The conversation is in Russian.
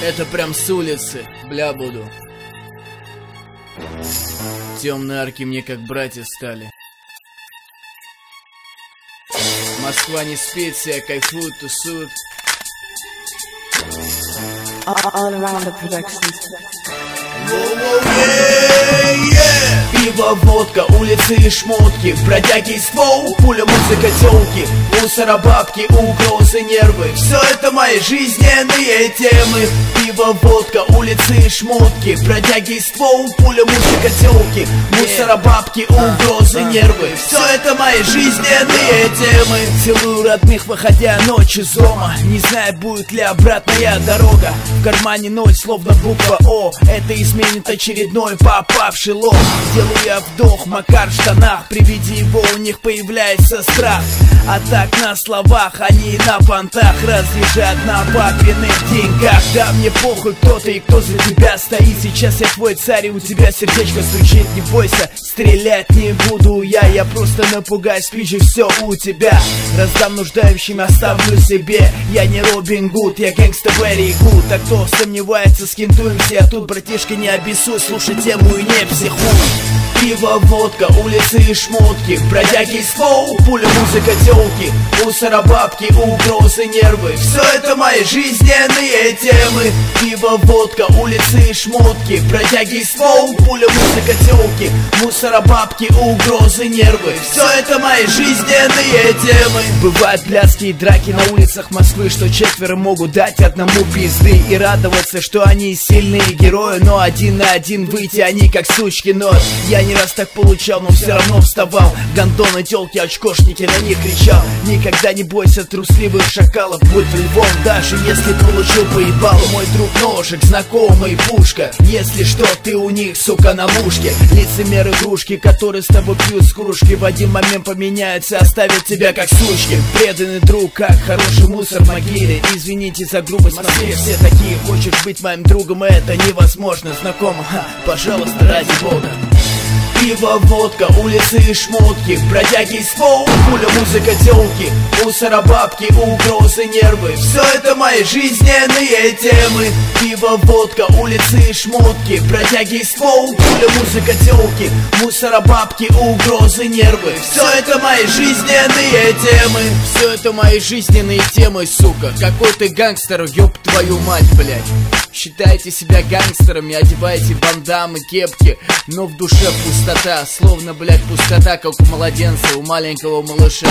Это прям с улицы, бля, буду. Темные арки мне как братья стали. Москва не спит, себя кайфуют, тусуют. Пиво, водка, улицы и шмотки, бродяги и ствол, пуля, музыка, тёлки, мусора, бабки, угрозы, нервы. Все это мои жизненные темы. Пиво, водка, улицы и шмотки, бродяги и ствол, пуля, музыка, тёлки, мусора, бабки, угрозы, нервы. Все это мои жизненные темы. Целую родных, выходя ночь из дома, не знаю, будет ли обратная дорога. В кармане ноль, словно буква О. Это изменит очередной попавший лох. Делаю я вдох, Макар в штанах. При виде его у них появляется страх. А так на словах они на понтах разъезжают на папиных деньгах. Да мне похуй, кто ты и кто за тебя стоит. Сейчас я твой царь и у тебя сердечко стучит. Не бойся, стрелять не буду я просто напугаюсь, спижу все у тебя. Раздам нуждающим, оставлю себе. Я не Робин Гуд, я гэнгста Берри Гуд. А кто сомневается, скинтуемся, а тут, братишка, не обессуй, слушай тему и не психуй. Пиво, водка, улицы и шмотки, бродяги и ствол, пуля, музыка, тёлки, мусора, бабки, угрозы, нервы. Все это мои жизненные темы. Пиво, водка, улицы и шмотки, бродяги и ствол, пуля, музыка, тёлки, мусора, бабки, угрозы, нервы. Все это мои жизненные темы. Бывают пляски и драки на улицах Москвы, что четверо могут дать одному пизды. И радоваться, что они сильные герои, но один на один выйти они как сучки нос. Я не раз так получал, но все равно вставал. Гондоны, тёлки, очкошники, на них кричал. Никогда не бойся трусливых шакалов, будь львом, даже если получил поебал. Мой друг ножик, знакомый пушка, если что, ты у них, сука, на мушке. Лицемеры игрушки, которые с тобой пьют с кружки, в один момент поменяются, оставят тебя как сучки. Преданный друг, как хороший мусор в могиле. Извините за грубость, в Москве все такие. Хочешь быть моим другом, это невозможно. Знакомо, ха, пожалуйста, ради бога. Пиво, водка, улицы и шмотки, бродяги и ствол, пуля, музыка, тёлки, мусора, бабки, угрозы, нервы. Все это мои жизненные темы. Пиво, водка, улицы и шмотки, бродяги и ствол, пуля, музыка, тёлки, мусора, бабки, угрозы, нервы. Все это мои жизненные темы. Все это мои жизненные темы, сука. Какой ты гангстер, ёб твою мать, блядь. Считайте себя гангстерами, одевайте бандамы, кепки, но в душе пустота, словно, блядь, пустота, как у младенца, у маленького малыша.